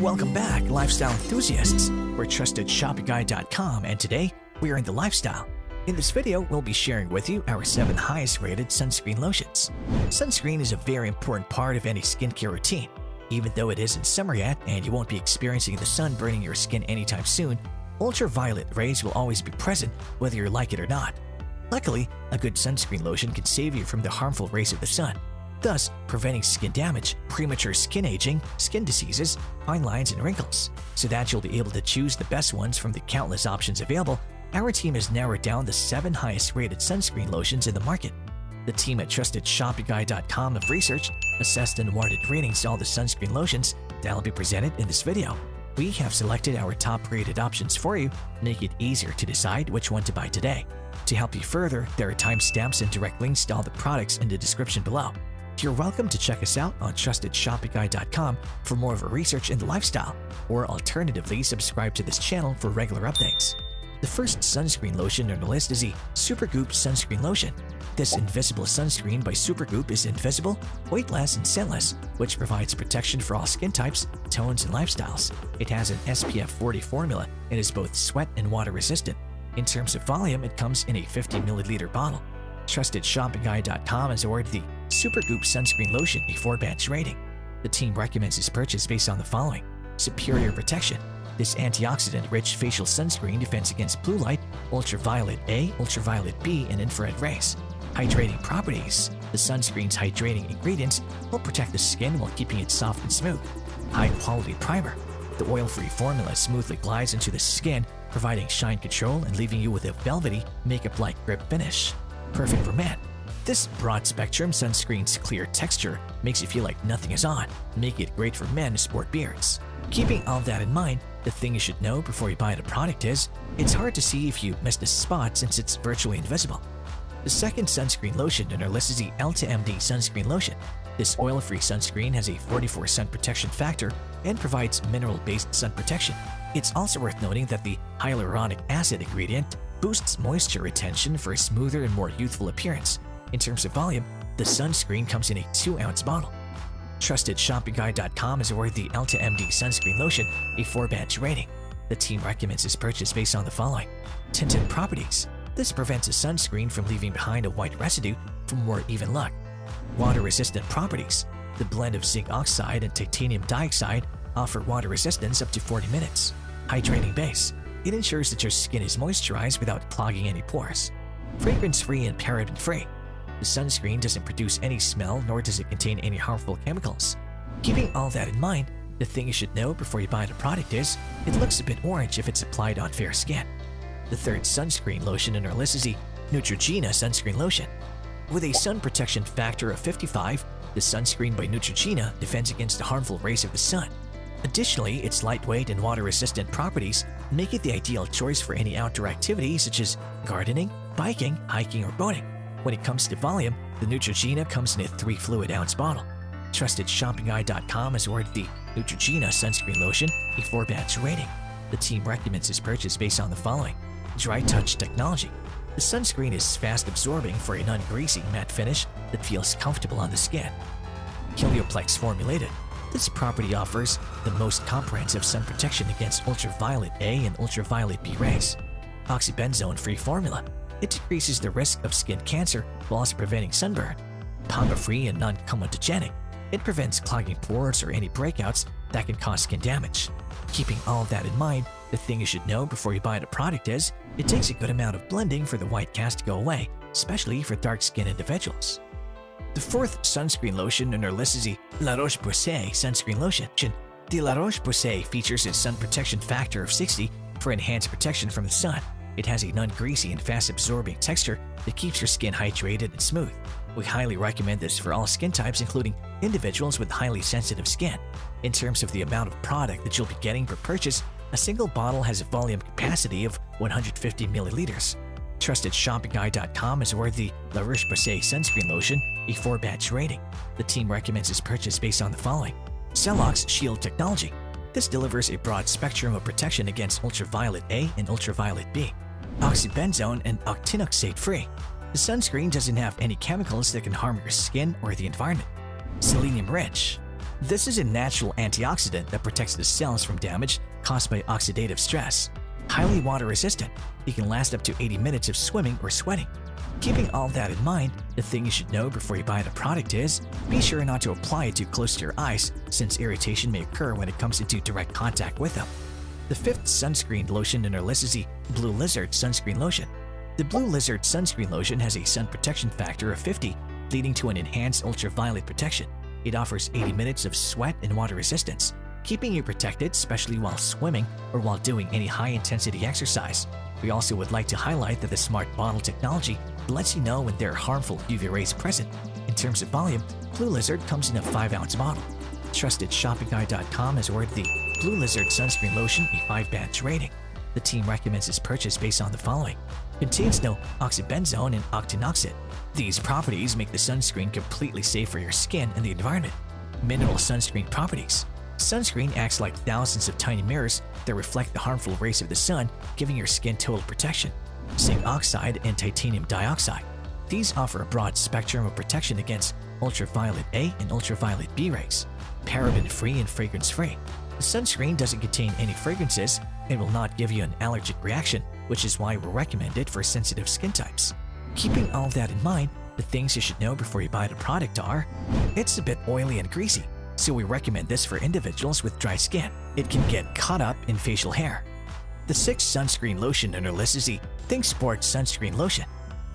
Welcome back, lifestyle enthusiasts. We're TrustedShoppingGuide.com, and today we are in the lifestyle. In this video, we'll be sharing with you our 7 highest rated sunscreen lotions. Sunscreen is a very important part of any skincare routine. Even though it isn't summer yet and you won't be experiencing the sun burning your skin anytime soon, ultraviolet rays will always be present whether you like it or not. Luckily, a good sunscreen lotion can save you from the harmful rays of the sun, thus preventing skin damage, premature skin aging, skin diseases, fine lines, and wrinkles. So that you'll be able to choose the best ones from the countless options available, our team has narrowed down the 7 highest rated sunscreen lotions in the market. The team at TrustedShoppingGuide.com have researched, assessed, and awarded ratings to all the sunscreen lotions that will be presented in this video. We have selected our top rated options for you, make it easier to decide which one to buy today. To help you further, there are timestamps and direct links to all the products in the description below. You're welcome to check us out on TrustedShoppingGuide.com for more of our research in the lifestyle, or alternatively subscribe to this channel for regular updates. The first sunscreen lotion on the list is the Supergoop Sunscreen Lotion. This invisible sunscreen by Supergoop is invisible, weightless, and scentless, which provides protection for all skin types, tones, and lifestyles. It has an SPF 40 formula and is both sweat and water resistant. In terms of volume, it comes in a 50 mL bottle. TrustedShoppingGuide.com has awarded the Supergoop Sunscreen Lotion a 4-badge rating. The team recommends this purchase based on the following: superior protection. This antioxidant-rich facial sunscreen defends against blue light, ultraviolet A, ultraviolet B, and infrared rays. Hydrating properties. The sunscreen's hydrating ingredients will protect the skin while keeping it soft and smooth. High-quality primer. The oil-free formula smoothly glides into the skin, providing shine control and leaving you with a velvety, makeup-like grip finish. Perfect for men. This broad-spectrum sunscreen's clear texture makes you feel like nothing is on, making it great for men who sport beards. Keeping all that in mind, the thing you should know before you buy the product is, it's hard to see if you missed a spot since it's virtually invisible. The second sunscreen lotion on our list is the EltaMD Sunscreen Lotion. This oil-free sunscreen has a 44% sun protection factor and provides mineral-based sun protection. It's also worth noting that the hyaluronic acid ingredient boosts moisture retention for a smoother and more youthful appearance. In terms of volume, the sunscreen comes in a 2-ounce bottle. TrustedShoppingGuide.com has awarded the EltaMD Sunscreen Lotion a 4-badge rating. The team recommends this purchase based on the following: tinted properties. This prevents a sunscreen from leaving behind a white residue for more even look. Water-resistant properties. The blend of zinc oxide and titanium dioxide offer water resistance up to 40 minutes. Hydrating base. It ensures that your skin is moisturized without clogging any pores. Fragrance-free and paraben-free. The sunscreen doesn't produce any smell, nor does it contain any harmful chemicals. Keeping all that in mind, the thing you should know before you buy the product is, it looks a bit orange if it's applied on fair skin. The third sunscreen lotion in our list is the Neutrogena Sunscreen Lotion. With a sun protection factor of 55, the sunscreen by Neutrogena defends against the harmful rays of the sun. Additionally, its lightweight and water-resistant properties make it the ideal choice for any outdoor activity such as gardening, biking, hiking, or boating. When it comes to volume, the Neutrogena comes in a 3-fluid-ounce bottle. TrustedShoppingGuide.com has awarded the Neutrogena Sunscreen Lotion a 4-badge rating. The team recommends this purchase based on the following: dry touch technology. The sunscreen is fast-absorbing for a non-greasy matte finish that feels comfortable on the skin. Helioplex formulated. This property offers the most comprehensive sun protection against ultraviolet A and ultraviolet B rays. Oxybenzone-free formula. It decreases the risk of skin cancer while also preventing sunburn. PAMA-free and non-comedogenic. It prevents clogging pores or any breakouts that can cause skin damage. Keeping all of that in mind, the thing you should know before you buy the product is, it takes a good amount of blending for the white cast to go away, especially for dark-skinned individuals. The fourth sunscreen lotion on our list is the La Roche-Posay Sunscreen Lotion. The La Roche-Posay features a sun protection factor of 60 for enhanced protection from the sun. It has a non-greasy and fast-absorbing texture that keeps your skin hydrated and smooth. We highly recommend this for all skin types, including individuals with highly sensitive skin. In terms of the amount of product that you'll be getting per purchase, a single bottle has a volume capacity of 150 mL. TrustedShoppingGuide.com has awarded the La Roche-Posay Sunscreen Lotion a 4-badge rating. The team recommends this purchase based on the following: Cellox Shield technology. This delivers a broad spectrum of protection against ultraviolet A and ultraviolet B. Oxybenzone and octinoxate-free. The sunscreen doesn't have any chemicals that can harm your skin or the environment. Selenium-rich. This is a natural antioxidant that protects the cells from damage caused by oxidative stress. Highly water resistant, it can last up to 80 minutes of swimming or sweating. Keeping all that in mind, the thing you should know before you buy the product is, be sure not to apply it too close to your eyes since irritation may occur when it comes into direct contact with them. The fifth sunscreen lotion in our list is the Blue Lizard Sunscreen Lotion. The Blue Lizard Sunscreen Lotion has a sun protection factor of 50, leading to an enhanced ultraviolet protection. It offers 80 minutes of sweat and water resistance, keeping you protected, especially while swimming or while doing any high-intensity exercise. We also would like to highlight that the Smart Bottle technology lets you know when there are harmful UV rays present. In terms of volume, Blue Lizard comes in a 5-ounce bottle. TrustedShoppingGuide.com has awarded the Blue Lizard Sunscreen Lotion a 5-badge rating. The team recommends its purchase based on the following. Contains no oxybenzone and octinoxid. These properties make the sunscreen completely safe for your skin and the environment. Mineral sunscreen properties. Sunscreen acts like thousands of tiny mirrors that reflect the harmful rays of the sun, giving your skin total protection. Zinc oxide and titanium dioxide. These offer a broad spectrum of protection against ultraviolet A and ultraviolet B rays. Paraben-free and fragrance-free. The sunscreen doesn't contain any fragrances and will not give you an allergic reaction, which is why we recommend it for sensitive skin types. Keeping all that in mind, the things you should know before you buy the product are, it's a bit oily and greasy, so we recommend this for individuals with dry skin. It can get caught up in facial hair. The sixth sunscreen lotion on our list is the ThinkSport Sunscreen Lotion.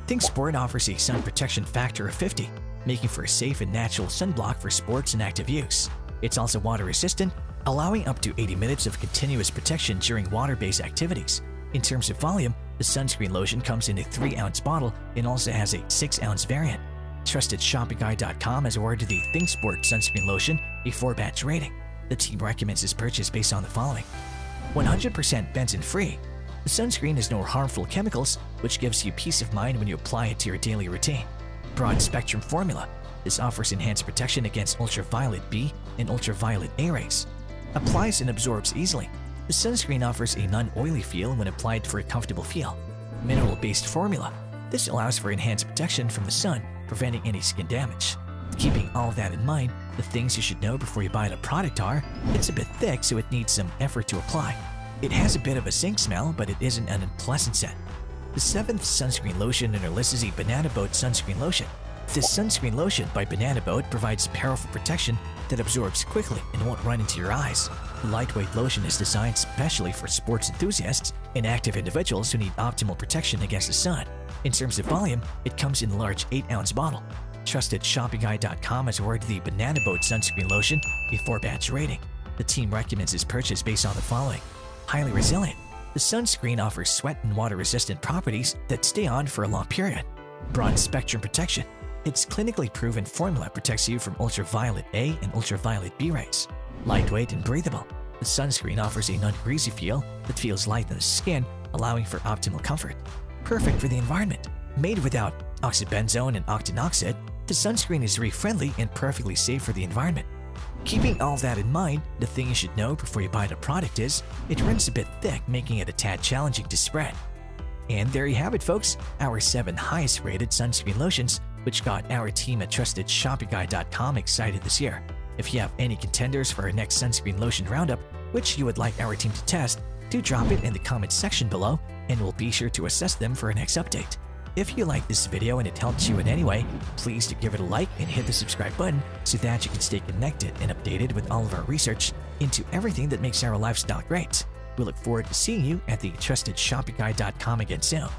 ThinkSport offers a sun protection factor of 50, making for a safe and natural sunblock for sports and active use. It's also water resistant, allowing up to 80 minutes of continuous protection during water-based activities. In terms of volume, the sunscreen lotion comes in a 3-ounce bottle and also has a 6-ounce variant. TrustedShoppingGuide.com has awarded the ThinkSport Sunscreen Lotion a 4-batch rating. The team recommends its purchase based on the following. 100% benzen-free. The sunscreen has no harmful chemicals, which gives you peace of mind when you apply it to your daily routine. Broad spectrum formula. This offers enhanced protection against ultraviolet B and ultraviolet A rays. Applies and absorbs easily. The sunscreen offers a non-oily feel when applied for a comfortable feel. Mineral-based formula. This allows for enhanced protection from the sun, preventing any skin damage. Keeping all that in mind, the things you should know before you buy the product are, it's a bit thick so it needs some effort to apply. It has a bit of a zinc smell, but it isn't an unpleasant scent. The seventh sunscreen lotion in our list is the Banana Boat Sunscreen Lotion. This sunscreen lotion by Banana Boat provides powerful protection that absorbs quickly and won't run into your eyes. The lightweight lotion is designed specially for sports enthusiasts and active individuals who need optimal protection against the sun. In terms of volume, it comes in a large 8-ounce bottle. TrustedShoppingGuide.com has awarded the Banana Boat Sunscreen Lotion a 4-batch rating. The team recommends its purchase based on the following. Highly resilient. The sunscreen offers sweat and water-resistant properties that stay on for a long period. Broad spectrum protection. Its clinically proven formula protects you from ultraviolet A and ultraviolet B rays. Lightweight and breathable. The sunscreen offers a non-greasy feel that feels light on the skin, allowing for optimal comfort. Perfect for the environment. Made without oxybenzone and octinoxid, the sunscreen is reef-friendly and perfectly safe for the environment. Keeping all that in mind, the thing you should know before you buy the product is, it runs a bit thick, making it a tad challenging to spread. And there you have it, folks, our 7 highest-rated sunscreen lotions, which got our team at TrustedShoppingGuide.com excited this year. If you have any contenders for our next sunscreen lotion roundup, which you would like our team to test, do drop it in the comments section below, and we'll be sure to assess them for our next update. If you like this video and it helps you in any way, please do give it a like and hit the subscribe button so that you can stay connected and updated with all of our research into everything that makes our lifestyle great. We look forward to seeing you at the TrustedShoppingGuide.com again soon.